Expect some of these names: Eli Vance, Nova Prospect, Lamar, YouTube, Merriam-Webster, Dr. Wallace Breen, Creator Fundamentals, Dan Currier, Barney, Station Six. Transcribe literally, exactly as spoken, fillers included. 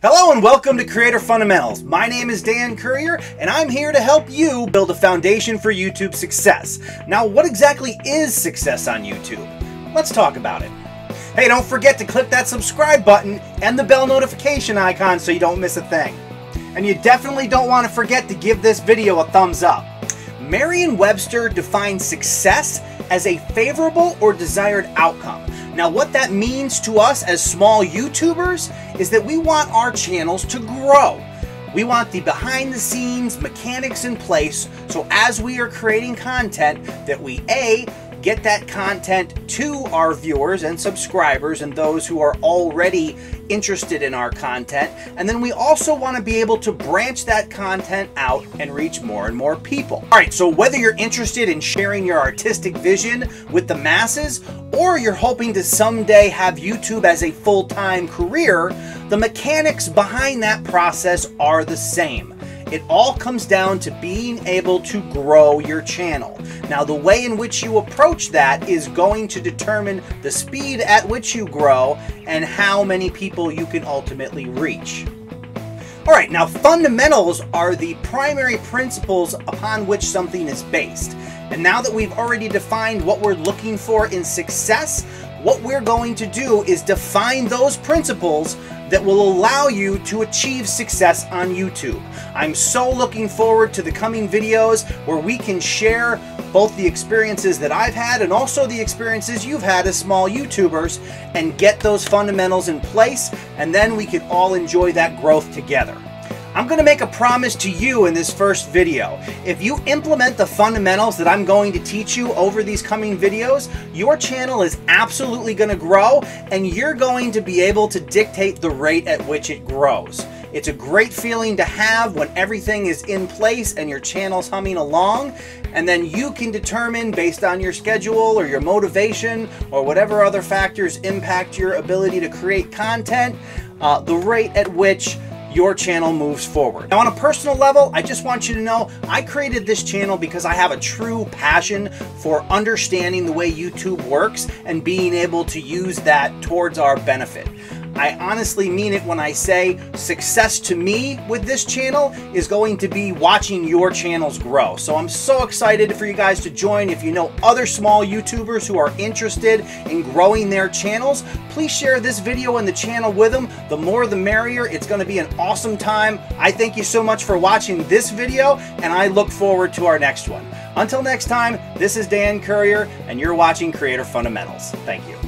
Hello and welcome to Creator Fundamentals. My name is Dan Currier and I'm here to help you build a foundation for YouTube success. Now, what exactly is success on YouTube? Let's talk about it. Hey, don't forget to click that subscribe button and the bell notification icon so you don't miss a thing. And you definitely don't want to forget to give this video a thumbs up. Merriam-Webster defines success as a favorable or desired outcome. Now, what that means to us as small YouTubers is that we want our channels to grow. We want the behind the scenes mechanics in place so as we are creating content that we A, get that content to our viewers and subscribers and those who are already interested in our content, and then we also want to be able to branch that content out and reach more and more people. All right, so whether you're interested in sharing your artistic vision with the masses or you're hoping to someday have YouTube as a full-time career, the mechanics behind that process are the same. It all comes down to being able to grow your channel. Now, the way in which you approach that is going to determine the speed at which you grow and how many people you can ultimately reach. All right, now fundamentals are the primary principles upon which something is based. And now that we've already defined what we're looking for in success, what we're going to do is define those principles that will allow you to achieve success on YouTube. I'm so looking forward to the coming videos where we can share both the experiences that I've had and also the experiences you've had as small YouTubers and get those fundamentals in place, and then we can all enjoy that growth together. I'm going to make a promise to you in this first video. If you implement the fundamentals that I'm going to teach you over these coming videos, your channel is absolutely going to grow and you're going to be able to dictate the rate at which it grows. It's a great feeling to have when everything is in place and your channel's humming along, and then you can determine based on your schedule or your motivation or whatever other factors impact your ability to create content, uh, the rate at which your channel moves forward. Now, on a personal level, I just want you to know I created this channel because I have a true passion for understanding the way YouTube works and being able to use that towards our benefit. I honestly mean it when I say success to me with this channel is going to be watching your channels grow. So I'm so excited for you guys to join. If you know other small YouTubers who are interested in growing their channels, please share this video and the channel with them. The more the merrier. It's going to be an awesome time. I thank you so much for watching this video, and I look forward to our next one. Until next time, this is Dan Currier, and you're watching Creator Fundamentals. Thank you.